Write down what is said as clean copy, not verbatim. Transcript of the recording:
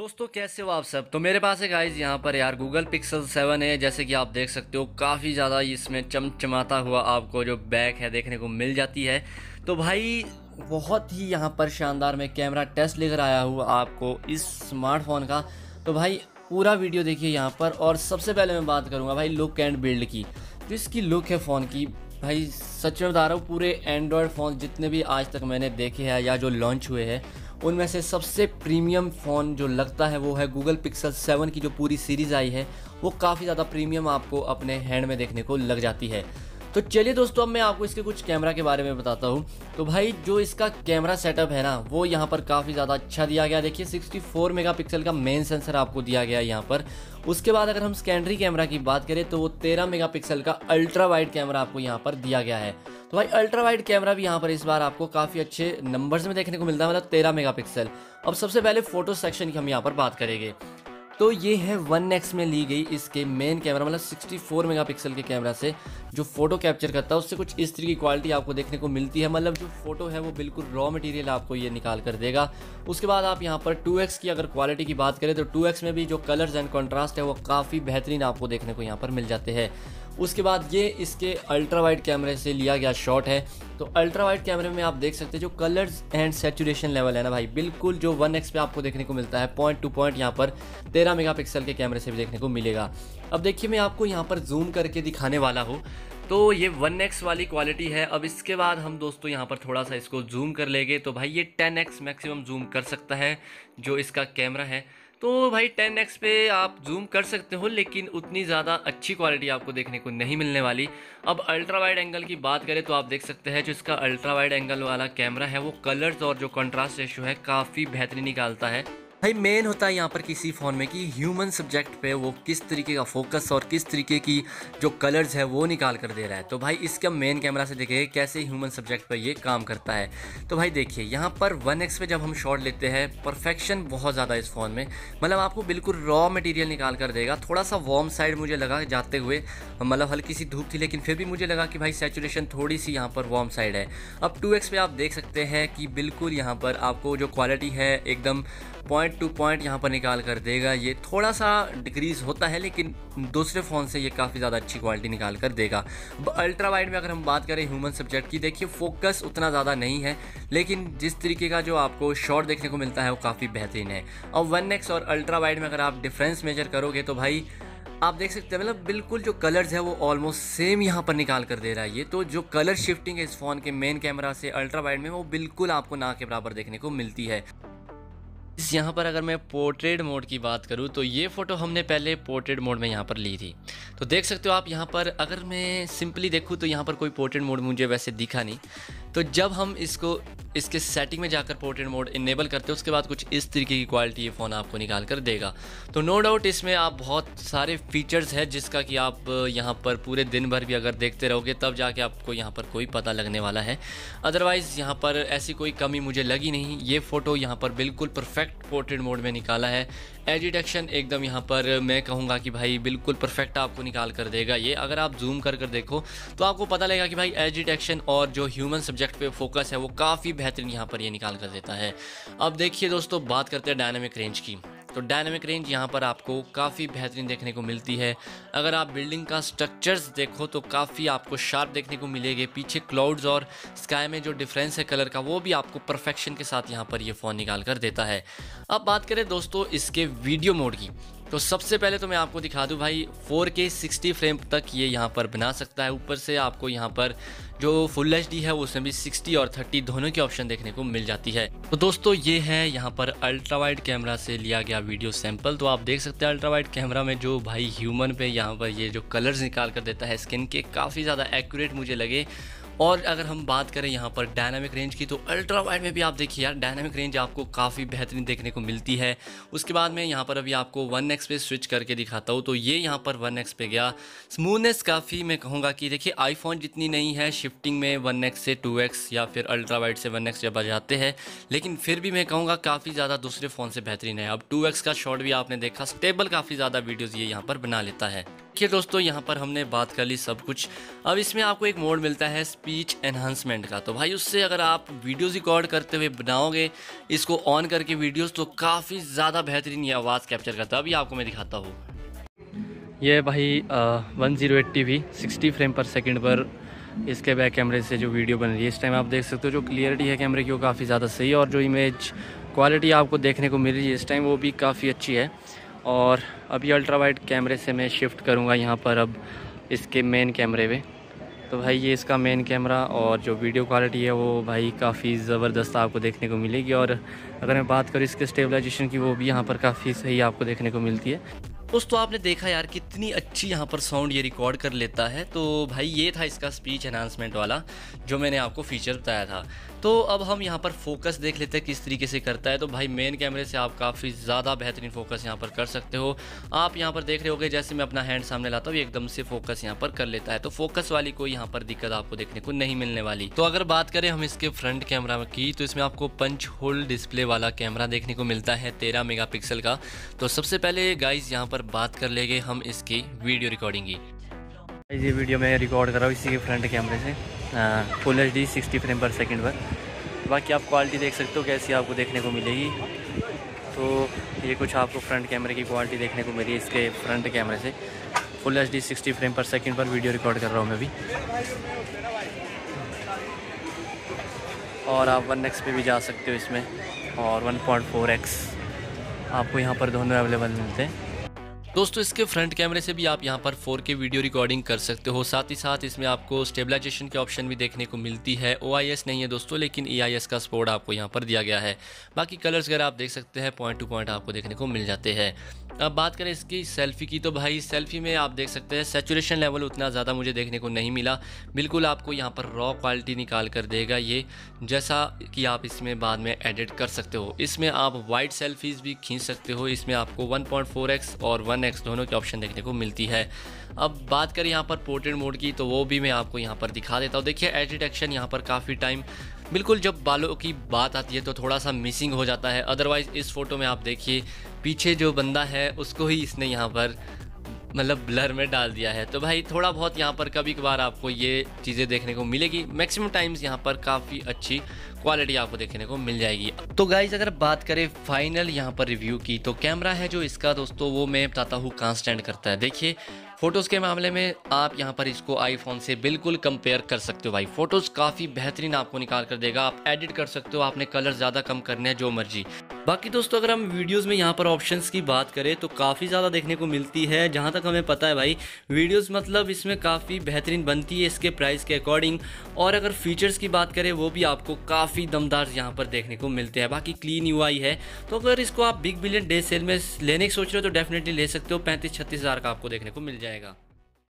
दोस्तों कैसे हो आप सब। तो मेरे पास है गाइस यहाँ पर यार Google Pixel 7 है, जैसे कि आप देख सकते हो काफ़ी ज़्यादा इसमें चमचमाता हुआ आपको जो बैक है देखने को मिल जाती है। तो भाई बहुत ही यहाँ पर शानदार मैं कैमरा टेस्ट लेकर आया हूँ आपको इस स्मार्टफोन का। तो भाई पूरा वीडियो देखिए यहाँ पर। और सबसे पहले मैं बात करूँगा भाई लुक एंड बिल्ड की। तो इसकी लुक है फ़ोन की, भाई सच में बता रहा हूँ पूरे एंड्रॉयड फ़ोन जितने भी आज तक मैंने देखे हैं या जो लॉन्च हुए हैं उनमें से सबसे प्रीमियम फ़ोन जो लगता है वो है Google Pixel 7 की जो पूरी सीरीज़ आई है, वो काफ़ी ज़्यादा प्रीमियम आपको अपने हैंड में देखने को लग जाती है। तो चलिए दोस्तों अब मैं आपको इसके कुछ कैमरा के बारे में बताता हूँ। तो भाई जो इसका कैमरा सेटअप है ना वो यहाँ पर काफ़ी ज़्यादा अच्छा दिया गया। देखिए 64 मेगापिक्सल का मेन सेंसर आपको दिया गया है यहाँ पर। उसके बाद अगर हम सेकेंडरी कैमरा की बात करें तो वो 13 मेगापिक्सल का अल्ट्रा वाइड कैमरा आपको यहाँ पर दिया गया है। तो भाई अल्ट्रा वाइड कैमरा भी यहाँ पर इस बार आपको काफ़ी अच्छे नंबर्स में देखने को मिलता है, मतलब 13 मेगापिक्सल। अब सबसे पहले फ़ोटो सेक्शन की हम यहाँ पर बात करेंगे तो ये है 1x में ली गई इसके मेन कैमरा, मतलब 64 मेगापिक्सल के कैमरा से जो फ़ोटो कैप्चर करता है उससे कुछ इस तरह की क्वालिटी आपको देखने को मिलती है। मतलब जो फ़ोटो है वो बिल्कुल रॉ मटेरियल आपको ये निकाल कर देगा। उसके बाद आप यहाँ पर 2x की अगर क्वालिटी की बात करें तो 2x में भी जो कलर्स एंड कॉन्ट्रास्ट है वो काफ़ी बेहतरीन आपको देखने को यहाँ पर मिल जाते हैं। उसके बाद ये इसके अल्ट्रा वाइड कैमरे से लिया गया शॉट है। तो अल्ट्रा वाइड कैमरे में आप देख सकते हैं जो कलर्स एंड सेचुरेशन लेवल है ना भाई, बिल्कुल जो 1x पे आपको देखने को मिलता है पॉइंट टू पॉइंट यहाँ पर 13 मेगापिक्सल के कैमरे से भी देखने को मिलेगा। अब देखिए मैं आपको यहाँ पर जूम करके दिखाने वाला हूँ। तो ये 1x वाली क्वालिटी है। अब इसके बाद हम दोस्तों यहाँ पर थोड़ा सा इसको जूम कर लेंगे तो भाई ये 10x मैक्सिमम जूम कर सकता है जो इसका कैमरा है। तो भाई 10x पे आप जूम कर सकते हो लेकिन उतनी ज़्यादा अच्छी क्वालिटी आपको देखने को नहीं मिलने वाली। अब अल्ट्रा वाइड एंगल की बात करें तो आप देख सकते हैं जो इसका अल्ट्रा वाइड एंगल वाला कैमरा है वो कलर्स और जो कंट्रास्ट रेशियो है काफ़ी बेहतरीन निकालता है। भाई मेन होता है यहाँ पर किसी फ़ोन में कि ह्यूमन सब्जेक्ट पे वो किस तरीके का फोकस और किस तरीके की जो कलर्स है वो निकाल कर दे रहा है। तो भाई इसका मेन कैमरा से देखिए कैसे ह्यूमन सब्जेक्ट पे ये काम करता है। तो भाई देखिए यहाँ पर 1x पे जब हम शॉट लेते हैं परफेक्शन बहुत ज़्यादा इस फ़ोन में, मतलब आपको बिल्कुल रॉ मटीरियल निकाल कर देगा। थोड़ा सा वार्म साइड मुझे लगा जाते हुए, मतलब हल्की सी धूप थी लेकिन फिर भी मुझे लगा कि भाई सेचुरेशन थोड़ी सी यहाँ पर वार्म साइड है। अब 2x पे आप देख सकते हैं कि बिल्कुल यहाँ पर आपको जो क्वालिटी है एकदम पॉइंट टू पॉइंट यहाँ पर निकाल कर देगा। ये थोड़ा सा डिक्रीज़ होता है लेकिन दूसरे फ़ोन से ये काफ़ी ज़्यादा अच्छी क्वालिटी निकाल कर देगा। अल्ट्रा वाइड में अगर हम बात करें ह्यूमन सब्जेक्ट की, देखिए फोकस उतना ज़्यादा नहीं है लेकिन जिस तरीके का जो आपको शॉट देखने को मिलता है वो काफ़ी बेहतरीन है। और 1x और अल्ट्रा वाइड में अगर आप डिफरेंस मेजर करोगे तो भाई आप देख सकते हैं मतलब बिल्कुल जो कलर्स है वो ऑलमोस्ट सेम यहाँ पर निकाल कर दे रहा है ये। तो जो कलर शिफ्टिंग है इस फ़ोन के मेन कैमरा से अल्ट्रा वाइड में वो बिल्कुल आपको ना के बराबर देखने को मिलती है। इस यहाँ पर अगर मैं पोर्ट्रेट मोड की बात करूँ तो ये फ़ोटो हमने पहले पोर्ट्रेट मोड में यहाँ पर ली थी। तो देख सकते हो आप यहाँ पर, अगर मैं सिंपली देखूँ तो यहाँ पर कोई पोर्ट्रेट मोड मुझे वैसे दिखा नहीं। तो जब हम इसको इसके सेटिंग में जाकर पोर्ट्रेट मोड इनेबल करते हैं उसके बाद कुछ इस तरीके की क्वालिटी ये फ़ोन आपको निकाल कर देगा। तो नो डाउट इसमें आप बहुत सारे फीचर्स हैं जिसका कि आप यहाँ पर पूरे दिन भर भी अगर देखते रहोगे तब जाके आपको यहाँ पर कोई पता लगने वाला है। अदरवाइज़ यहाँ पर ऐसी कोई कमी मुझे लगी नहीं। ये फ़ोटो यहाँ पर बिल्कुल परफेक्ट पोर्ट्रेट मोड में निकाला है। एज डिटेक्शन एकदम यहाँ पर मैं कहूँगा कि भाई बिल्कुल परफेक्ट आपको निकाल कर देगा ये। अगर आप जूम कर देखो तो आपको पता लगेगा कि भाई एज डिटेक्शन और जो ह्यूमन सब्जेक्ट पे फोकस है वो काफ़ी बेहतरीन यहाँ पर ये निकाल कर देता है। अब देखिए दोस्तों बात करते हैं डायनामिक रेंज की। तो डायनामिक रेंज यहाँ पर आपको काफ़ी बेहतरीन देखने को मिलती है। अगर आप बिल्डिंग का स्ट्रक्चर्स देखो तो काफ़ी आपको शार्प देखने को मिलेगी। पीछे क्लाउड्स और स्काई में जो डिफरेंस है कलर का वो भी आपको परफेक्शन के साथ यहाँ पर ये फ़ोन निकाल कर देता है। अब बात करें दोस्तों इसके वीडियो मोड की तो सबसे पहले तो मैं आपको दिखा दूं भाई 4K 60 फ्रेम तक ये यहाँ पर बना सकता है। ऊपर से आपको यहाँ पर जो फुल HD है उसमें भी 60 और 30 दोनों के ऑप्शन देखने को मिल जाती है। तो दोस्तों ये है यहाँ पर अल्ट्रा वाइड कैमरा से लिया गया वीडियो सैंपल। तो आप देख सकते हैं अल्ट्रा वाइड कैमरा में जो भाई ह्यूमन पे यहाँ पर ये जो कलर्स निकाल कर देता है स्किन के, काफ़ी ज़्यादा एक्यूरेट मुझे लगे। और अगर हम बात करें यहाँ पर डायनामिक रेंज की तो अल्ट्रा वाइड में भी आप देखिए यार डायनामिक रेंज आपको काफ़ी बेहतरीन देखने को मिलती है। उसके बाद मैं यहाँ पर अभी आपको 1x पे स्विच करके दिखाता हूँ। तो ये यहाँ पर 1x पे गया। स्मूथनेस काफ़ी मैं कहूँगा कि देखिए आईफोन जितनी नहीं है शिफ्टिंग में 1x से 2x या फिर अल्ट्रा वाइड से 1x जब आ जाते हैं, लेकिन फिर भी मैं कहूँगा काफ़ी ज़्यादा दूसरे फ़ोन से बेहतरीन है। अब 2x का शॉट भी आपने देखा, स्टेबल काफ़ी ज़्यादा वीडियोज़ ये यहाँ पर बना लेता है। देखिए दोस्तों यहाँ पर हमने बात कर ली सब कुछ। अब इसमें आपको एक मोड मिलता है स्पीच एनहांसमेंट का, तो भाई उससे अगर आप वीडियोज़ रिकॉर्ड करते हुए बनाओगे इसको ऑन करके वीडियोज़ तो काफ़ी ज़्यादा बेहतरीन ये आवाज़ कैप्चर करता है। अभी आपको मैं दिखाता हूँ। ये भाई 1080p 60 फ्रेम पर सेकेंड पर इसके बैक कैमरे से जो वीडियो बन रही है इस टाइम आप देख सकते हो। जो क्लियरिटी है कैमरे की वो काफ़ी ज़्यादा सही है और जो इमेज क्वालिटी आपको देखने को मिल रही है इस टाइम वो भी काफ़ी अच्छी है। और अभी अल्ट्रा वाइड कैमरे से मैं शिफ्ट करूँगा यहाँ पर अब इसके मेन कैमरे पे। तो भाई ये इसका मेन कैमरा और जो वीडियो क्वालिटी है वो भाई काफ़ी ज़बरदस्त आपको देखने को मिलेगी। और अगर मैं बात करूँ इसके स्टेबलाइजेशन की वो भी यहाँ पर काफ़ी सही आपको देखने को मिलती है। दोस्तों आपने देखा यार कितनी अच्छी यहाँ पर साउंड ये रिकॉर्ड कर लेता है। तो भाई ये था इसका स्पीच एनहांसमेंट वाला जो मैंने आपको फीचर बताया था। तो अब हम यहाँ पर फोकस देख लेते हैं किस तरीके से करता है। तो भाई मेन कैमरे से आप काफ़ी ज़्यादा बेहतरीन फोकस यहाँ पर कर सकते हो। आप यहाँ पर देख रहे होगे जैसे मैं अपना हैंड सामने लाता हूँ एकदम से फोकस यहाँ पर कर लेता है। तो फोकस वाली कोई यहाँ पर दिक्कत आपको देखने को नहीं मिलने वाली। तो अगर बात करें हम इसके फ्रंट कैमरा की तो इसमें आपको पंच होल डिस्प्ले वाला कैमरा देखने को मिलता है 13 मेगापिक्सल का। तो सबसे पहले गाइज यहाँ बात कर लेंगे हम इसकी वीडियो रिकॉर्डिंग की। ये वीडियो मैं रिकॉर्ड कर रहा हूँ इसी के फ्रंट कैमरे से full HD 60 frame per second पर। बाकी आप क्वालिटी देख सकते हो कैसी आपको देखने को मिलेगी। तो ये कुछ आपको फ्रंट कैमरे की क्वालिटी देखने को मिली इसके फ्रंट कैमरे से full HD 60 frame per second पर वीडियो रिकॉर्ड कर रहा हूँ मैं भी। और आप 1x पे भी जा सकते हो इसमें और 1.4x आपको यहाँ पर दोनों अवेलेबल मिलते हैं। दोस्तों इसके फ्रंट कैमरे से भी आप यहाँ पर 4K वीडियो रिकॉर्डिंग कर सकते हो। साथ ही साथ इसमें आपको स्टेबलाइजेशन के ऑप्शन भी देखने को मिलती है। OIS नहीं है दोस्तों लेकिन EIS का सपोर्ट आपको यहाँ पर दिया गया है। बाकी कलर्स वगैरह आप देख सकते हैं पॉइंट टू पॉइंट आपको देखने को मिल जाते हैं। अब बात करें इसकी सेल्फ़ी की तो भाई सेल्फ़ी में आप देख सकते हैं सैचुरेशन लेवल उतना ज़्यादा मुझे देखने को नहीं मिला। बिल्कुल आपको यहाँ पर रॉ क्वालिटी निकाल कर देगा ये, जैसा कि आप इसमें बाद में एडिट कर सकते हो। इसमें आप वाइड सेल्फीज़ भी खींच सकते हो। इसमें आपको 1.4x और 1x दोनों के ऑप्शन देखने को मिलती है। अब बात करें यहाँ पर पोर्ट्रेट मोड की तो वो भी मैं आपको यहाँ पर दिखा देता हूँ। देखिए एडिट एक्शन यहाँ पर काफ़ी टाइम बिल्कुल जब बालों की बात आती है तो थोड़ा सा मिसिंग हो जाता है। अदरवाइज़ इस फोटो में आप देखिए पीछे जो बंदा है उसको ही इसने यहाँ पर मतलब ब्लर में डाल दिया है। तो भाई थोड़ा बहुत यहाँ पर कभी कभार आपको ये चीज़ें देखने को मिलेगी। मैक्सिमम टाइम्स यहाँ पर काफ़ी अच्छी क्वालिटी आपको देखने को मिल जाएगी। तो गाइज़ अगर बात करें फाइनल यहाँ पर रिव्यू की तो कैमरा है जो इसका दोस्तों वो मैं बताता हूँ कहाँ स्टैंड करता है। देखिए फ़ोटोज़ के मामले में आप यहाँ पर इसको आईफोन से बिल्कुल कंपेयर कर सकते हो। भाई फ़ोटोज़ काफ़ी बेहतरीन आपको निकाल कर देगा। आप एडिट कर सकते हो, आपने कलर ज़्यादा कम करने हैं जो मर्जी। बाकी दोस्तों अगर हम वीडियोस में यहाँ पर ऑप्शंस की बात करें तो काफ़ी ज़्यादा देखने को मिलती है। जहाँ तक हमें पता है भाई वीडियोस मतलब इसमें काफ़ी बेहतरीन बनती है इसके प्राइस के अकॉर्डिंग। और अगर फीचर्स की बात करें वो भी आपको काफ़ी दमदार यहाँ पर देखने को मिलते हैं। बाकी क्लीन यूआई है तो अगर इसको आप बिग बिलियन डे सेल में लेने की सोच रहे हो तो डेफिनेटली ले सकते हो। 35-36 हज़ार का आपको देखने को मिल जाएगा।